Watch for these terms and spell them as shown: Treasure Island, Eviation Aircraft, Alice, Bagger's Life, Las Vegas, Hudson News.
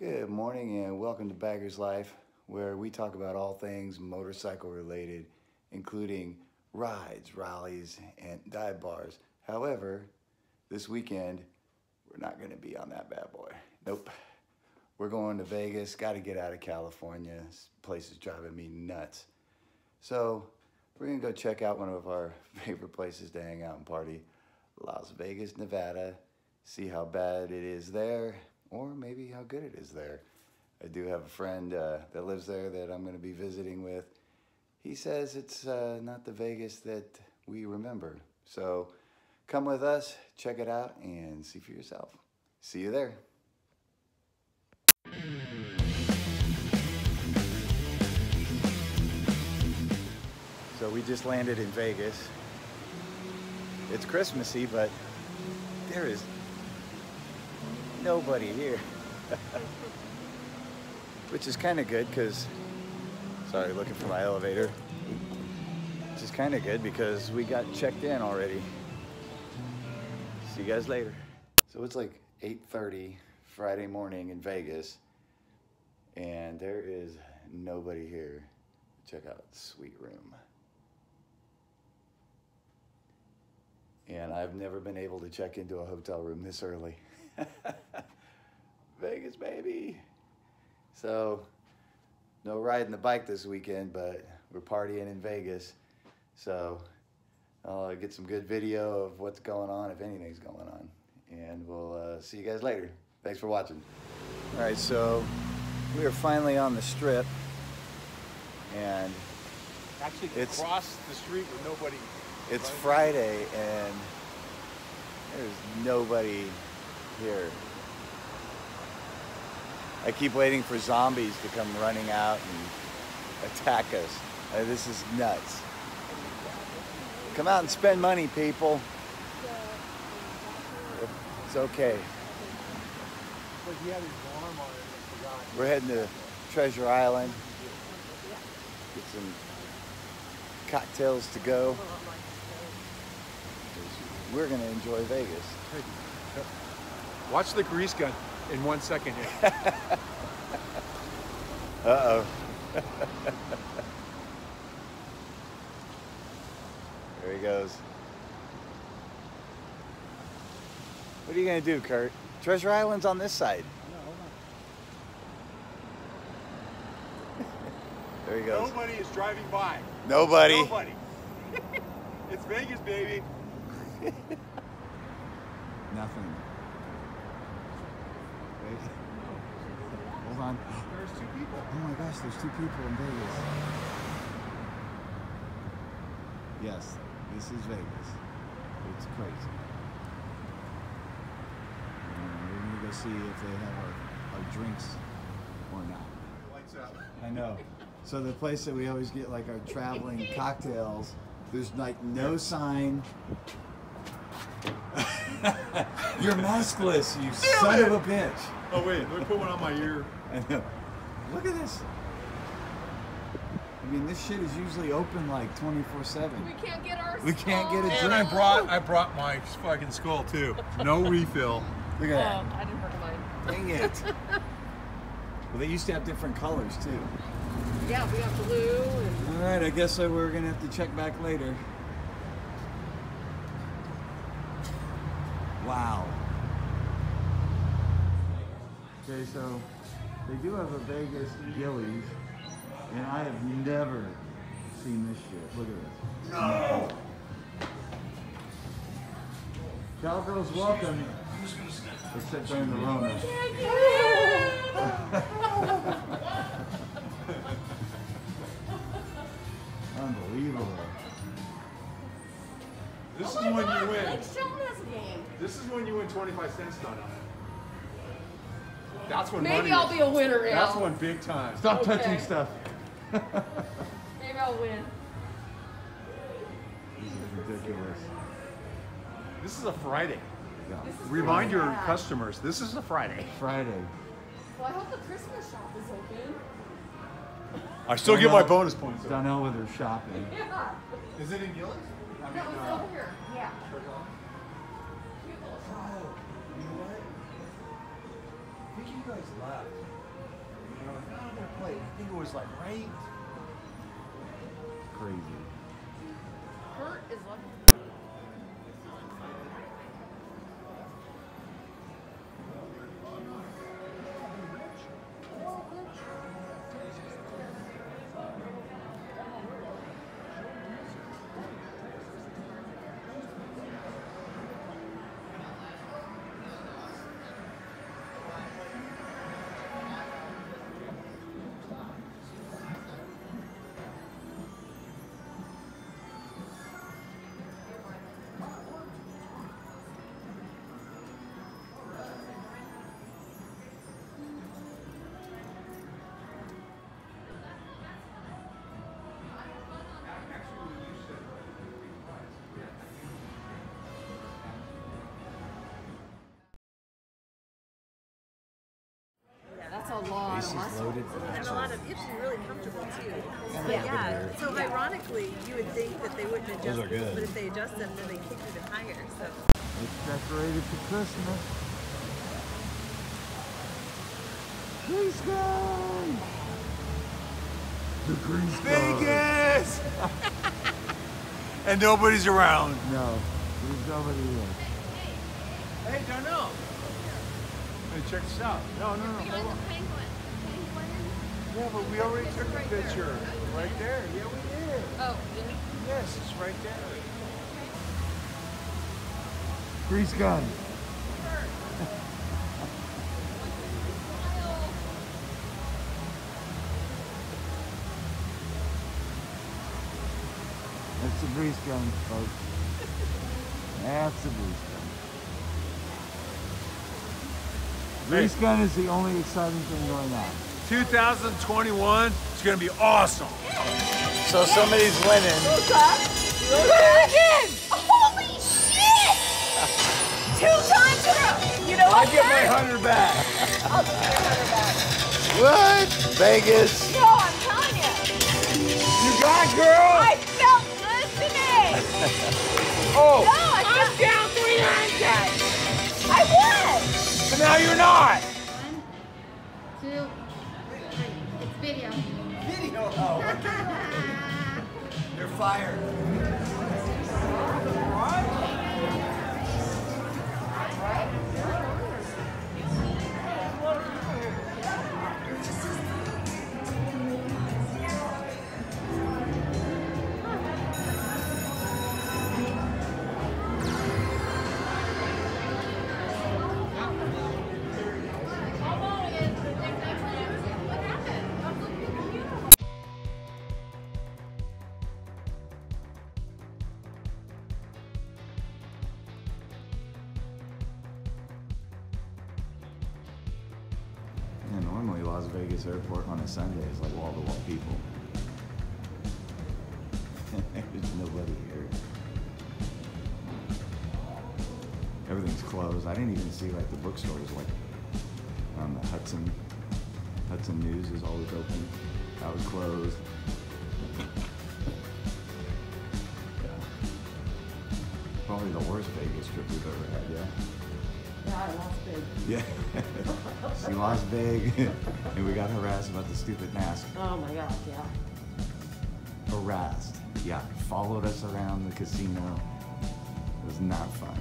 Good morning and welcome to Bagger's Life, where we talk about all things motorcycle related, including rides, rallies, and dive bars. However, this weekend, we're not going to be on that bad boy. Nope. We're going to Vegas. Got to get out of California. This place is driving me nuts. So we're going to go check out one of our favorite places to hang out and party, Las Vegas, Nevada. See how bad it is there. Or maybe how good it is there. I do have a friend that lives there that I'm going to be visiting with. He says it's not the Vegas that we remember. So come with us, check it out, and see for yourself. See you there. So we just landed in Vegas. It's Christmassy, but there is nobody here, which is kind of good because, sorry, looking for my elevator, which is kind of good because we got checked in already. See you guys later. So it's like 8:30 Friday morning in Vegas, and there is nobody here. Check out the sweet room. And I've never been able to check into a hotel room this early. Vegas, baby. So no riding the bike this weekend, but we're partying in Vegas. So I'll get some good video of what's going on, if anything's going on. And we'll see you guys later. Thanks for watching. All right, so we are finally on the Strip. And actually, it's across the street with nobody. It's Friday and there's nobody here. I keep waiting for zombies to come running out and attack us. This is nuts. Come out and spend money, people. It's okay. We're heading to Treasure Island. Get some cocktails to go. We're gonna enjoy Vegas. Watch the grease gun in 1 second here. Uh-oh. There he goes. What are you gonna do, Kurt? Treasure Island's on this side. No, hold on. There he goes. Nobody is driving by. Nobody. Nobody. It's Vegas, baby. Nothing. Wait. Hold on. There's two people. Oh my gosh, there's two people in Vegas. Yes, this is Vegas. It's crazy. We're gonna go see if they have our drinks or not. Lights out. I know. So the place that we always get like our traveling cocktails, there's like no sign. You're maskless, you son of a bitch. Oh wait, let me put one on my ear. I know. Look at this. I mean, this shit is usually open like 24/7. We can't get our skull. We can't get a drink. And I brought my fucking skull too. No refill. Look at that. I didn't bring mine. Dang it. Well, they used to have different colors too. Yeah, we got blue. And... all right, I guess so we're gonna have to check back later. Wow. Okay, so they do have a Vegas Gillies, and I have never seen this shit. Look at this. No! Cowgirls welcome, except during the Rona. Unbelievable. This is when you win. This is when you win 25 cents, Donna. That's when maybe I'll be a winner. Al. That's when big time. Stop touching stuff. Maybe I'll win. This is ridiculous. This is a Friday. Yeah. Remind your customers, this is a Friday. Friday. Well, I hope the Christmas shop is open. I still get my bonus points. Donnell with her shopping. Yeah. Is it in Gillis? I mean, no, it's over here. Yeah. Oh, you know what? think you guys left. You know, like, oh, they're playing. I think it was like right. Crazy. Kurt is lucky. This is loaded. And a lot of hips are really comfortable too. Yeah. So ironically, you would think that they wouldn't adjust them, but if they adjust them, then they kick even higher. So it's decorated for Christmas. Please go. The Green Star. Vegas. And nobody's around. No, there's nobody here. Hey, don't know. Hey, check this out. No, hold on. Yeah, but we already took a picture. Right there. Yeah, we did. Oh, yeah? Yes, it's right there. Breeze gun. That's the breeze gun, folks. That's the breeze gun. Breeze gun is the only exciting thing going on. 2021, it's gonna be awesome. So somebody's winning. Look at it! Holy shit! 2 times in a row. You know what? I get my $100 back. I'll get my $100 back. What? Vegas. No, I'm telling you. You got it, girl. I felt good today. Oh. No, I'm down 3 lines, guys. I was. But now you're not. 1, 2. Video. Video? Oh, okay. You're fired. Las Vegas airport on a Sunday is like wall-to-wall people. There's nobody here. Everything's closed. I didn't even see like the bookstores like on the Hudson News is always open. That was closed. Yeah. Probably the worst Vegas trip we've ever had, yeah. Yeah, she lost big, and we got harassed about the stupid mask. Oh my gosh, yeah. Harassed, yeah. Followed us around the casino. It was not fun.